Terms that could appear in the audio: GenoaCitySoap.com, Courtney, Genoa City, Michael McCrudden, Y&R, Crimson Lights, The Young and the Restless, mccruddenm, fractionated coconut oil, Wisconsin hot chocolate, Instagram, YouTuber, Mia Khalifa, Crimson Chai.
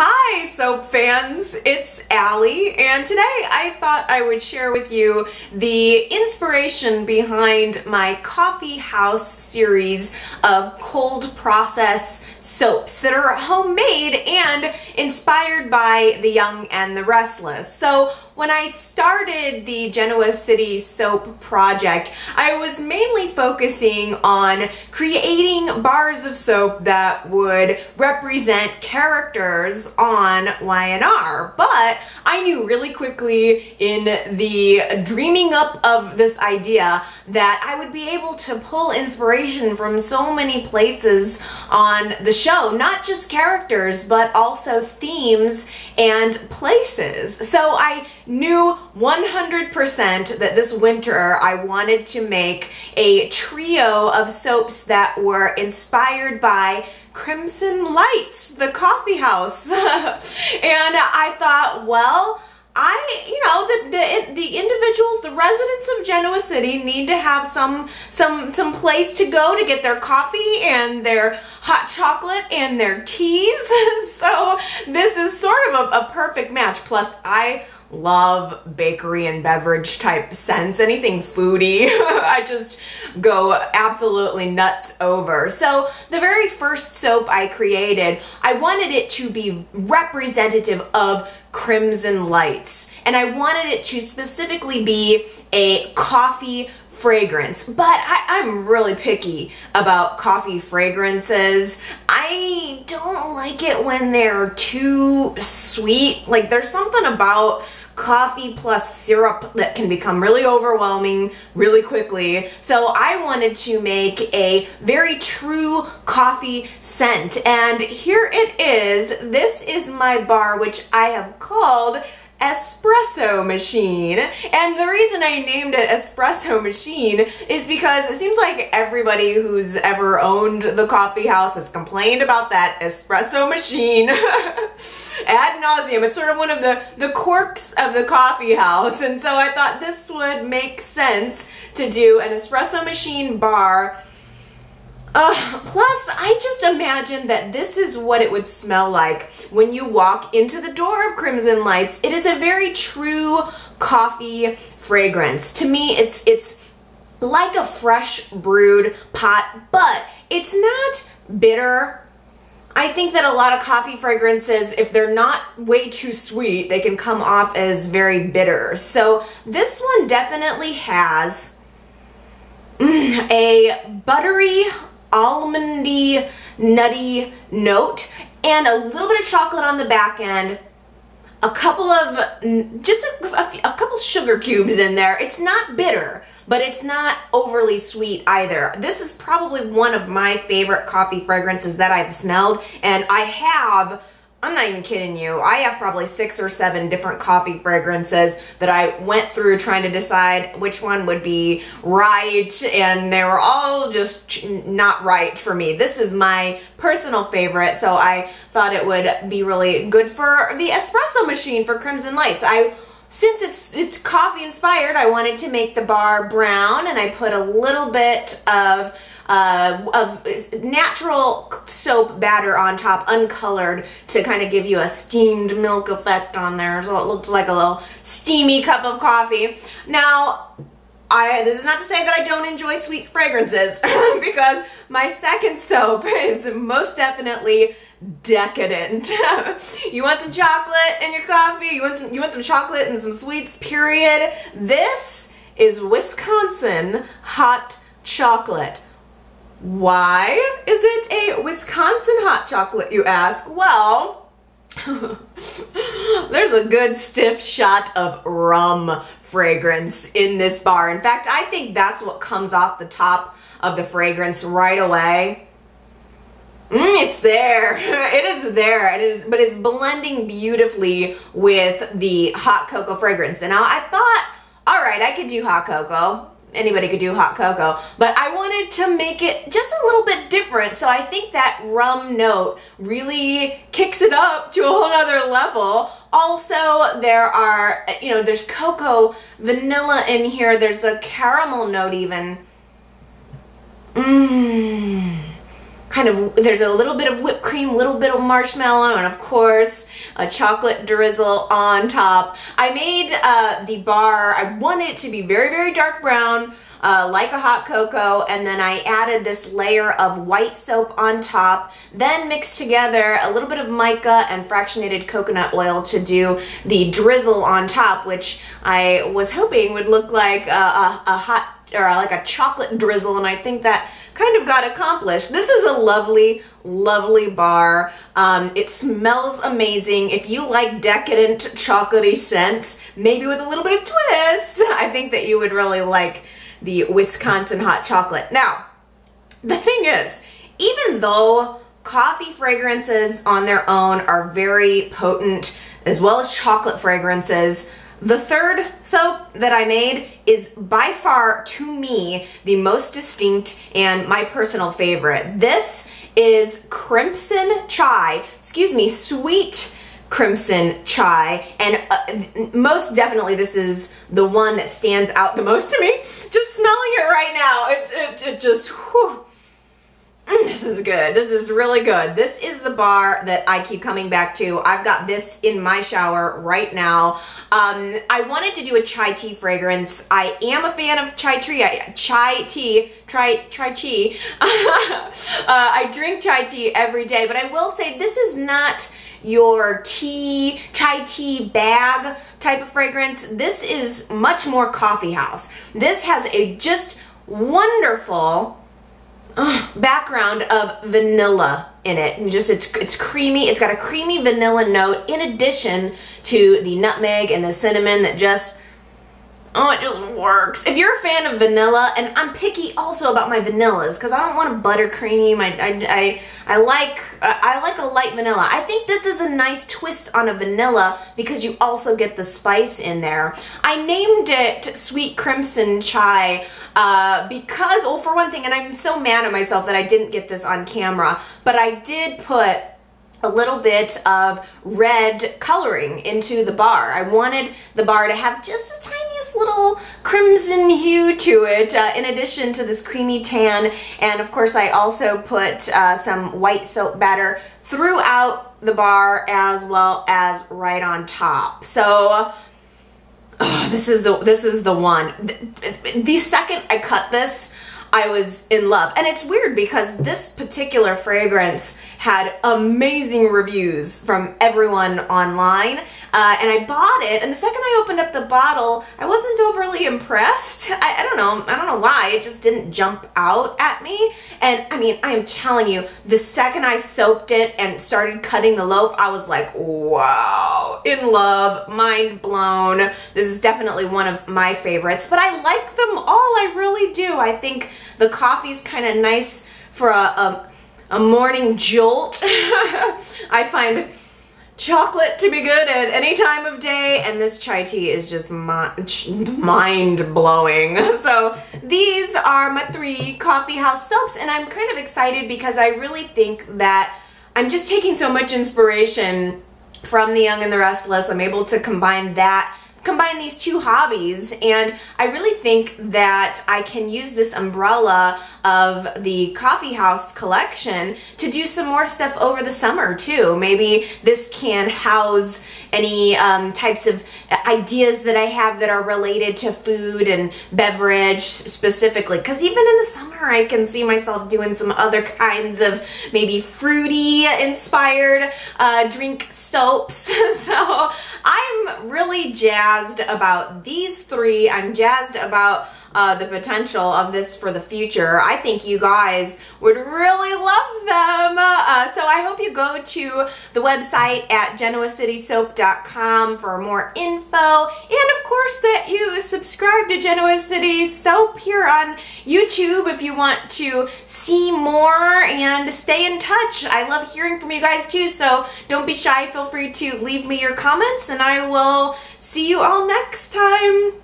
Hi soap fans, it's Allie, and today I thought I would share with you the inspiration behind my coffee house series of cold process soaps that are homemade and inspired by The Young and the Restless. So when I started the Genoa City soap project, I was mainly focusing on creating bars of soap that would represent characters on Y&R. But I knew really quickly in the dreaming up of this idea that I would be able to pull inspiration from so many places on the show, not just characters, but also themes and places. So I knew 100% that this winter I wanted to make a trio of soaps that were inspired by Crimson Lights, the coffee house. And I thought, well, the individuals, the residents of Genoa City need to have some place to go to get their coffee and their hot chocolate and their teas. So this is sort of a perfect match. Plus, I love bakery and beverage type scents, anything foodie. I just go absolutely nuts over. So the very first soap I created, I wanted it to be representative of Crimson Lights, and I wanted it to specifically be a coffee fragrance, but I'm really picky about coffee fragrances. I don't like it when they're too sweet. Like, there's something about coffee plus syrup that can become really overwhelming really quickly. So I wanted to make a very true coffee scent, and here it is. This is my bar, which I have called Espresso Machine. And the reason I named it Espresso Machine is because it seems like everybody who's ever owned the coffee house has complained about that espresso machine ad nauseum. It's sort of one of the quirks of the coffee house, and so I thought this would make sense to do an espresso machine bar. Plus, I just imagine that this is what it would smell like when you walk into the door of Crimson Lights. It is a very true coffee fragrance. To me, it's like a fresh brewed pot, but it's not bitter. I think that a lot of coffee fragrances, if they're not way too sweet, they can come off as very bitter. So this one definitely has a buttery, almondy, nutty note, and a little bit of chocolate on the back end, a couple of just a couple sugar cubes in there. It's not bitter, but it's not overly sweet either. This is probably one of my favorite coffee fragrances that I've smelled, and I'm not even kidding you, I have probably 6 or 7 different coffee fragrances that I went through trying to decide which one would be right, and they were all just not right for me. This is my personal favorite, so I thought it would be really good for the espresso machine for Crimson Lights. Since it's coffee inspired, I wanted to make the bar brown, and I put a little bit of natural soap batter on top, uncolored, to kind of give you a steamed milk effect on there, so it looks like a little steamy cup of coffee. Now, this is not to say that I don't enjoy sweet fragrances, because my second soap is most definitely decadent. You want some chocolate in your coffee? You want some chocolate and some sweets, period. This is Wisconsin hot chocolate. Why is it a Wisconsin hot chocolate, you ask? Well, there's a good stiff shot of rum fragrance in this bar. In fact, I think that's what comes off the top of the fragrance right away. It's there. It is there. But it's blending beautifully with the hot cocoa fragrance. And now I thought, all right, I could do hot cocoa. Anybody could do hot cocoa, but I wanted to make it just a little bit different. So I think that rum note really kicks it up to a whole other level. Also, there's cocoa, vanilla in here. There's a caramel note even. kind of, there's a little bit of whipped cream, little bit of marshmallow, and of course a chocolate drizzle on top. I made the bar, I want it to be very, very dark brown, like a hot cocoa, and then I added this layer of white soap on top, then mixed together a little bit of mica and fractionated coconut oil to do the drizzle on top, which I was hoping would look like a hot, or like a chocolate drizzle, and I think that kind of got accomplished. This is a lovely, lovely bar. It smells amazing. If you like decadent chocolatey scents, maybe with a little bit of twist, I think that you would really like the Wisconsin hot chocolate. Now, the thing is, even though coffee fragrances on their own are very potent, as well as chocolate fragrances, the third soap that I made is by far, to me, the most distinct and my personal favorite. This is Crimson Chai, excuse me, Sweet Crimson Chai, and most definitely this is the one that stands out the most to me. Just smelling it right now, it just, whew. This is good. This is really good. This is the bar that I keep coming back to. I've got this in my shower right now. I wanted to do a chai tea fragrance. I am a fan of chai tea. I drink chai tea every day, but I will say this is not your tea, chai tea bag type of fragrance. This is much more coffee house. This has a just wonderful background of vanilla in it, and just it's creamy. It's got a creamy vanilla note in addition to the nutmeg and the cinnamon that just, oh, it just works. If you're a fan of vanilla, and I'm picky also about my vanillas because I don't want a buttercream. I like a light vanilla. I think this is a nice twist on a vanilla because you also get the spice in there. I named it Sweet Crimson Chai because, well, for one thing, and I'm so mad at myself that I didn't get this on camera, but I did put a little bit of red coloring into the bar. I wanted the bar to have just a tiniest little crimson hue to it, in addition to this creamy tan, and of course I also put some white soap batter throughout the bar as well as right on top. So oh, this is the one. The second I cut this, I was in love. And it's weird because this particular fragrance had amazing reviews from everyone online, and I bought it, and the second I opened up the bottle, I wasn't overly impressed. I don't know why, it just didn't jump out at me. And I mean, I am telling you, the second I soaped it and started cutting the loaf, I was like, wow, in love, mind blown. This is definitely one of my favorites, but I like them all, I really do. I think the coffee's kind of nice for a morning jolt. I find chocolate to be good at any time of day, and this chai tea is just mind-blowing. So these are my three coffee house soaps, and I'm kind of excited because I really think that I'm just taking so much inspiration from The Young and the Restless. I'm able to combine these two hobbies, and I really think that I can use this umbrella of the coffee house collection to do some more stuff over the summer too. Maybe this can house any types of ideas that I have that are related to food and beverage specifically, because even in the summer I can see myself doing some other kinds of maybe fruity inspired drink soaps. So I'm really jazzed about these three. I'm jazzed about the potential of this for the future. I think you guys would really love them. So I hope you go to the website at GenoaCitySoap.com for more info, and of course that you subscribe to Genoa City Soap here on YouTube if you want to see more and stay in touch. I love hearing from you guys too, so don't be shy. Feel free to leave me your comments, and I will see you all next time.